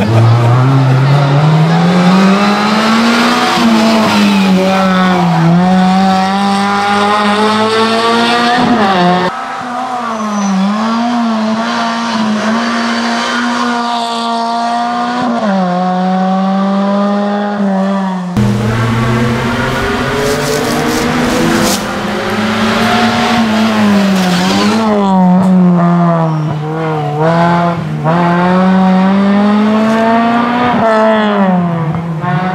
Wow.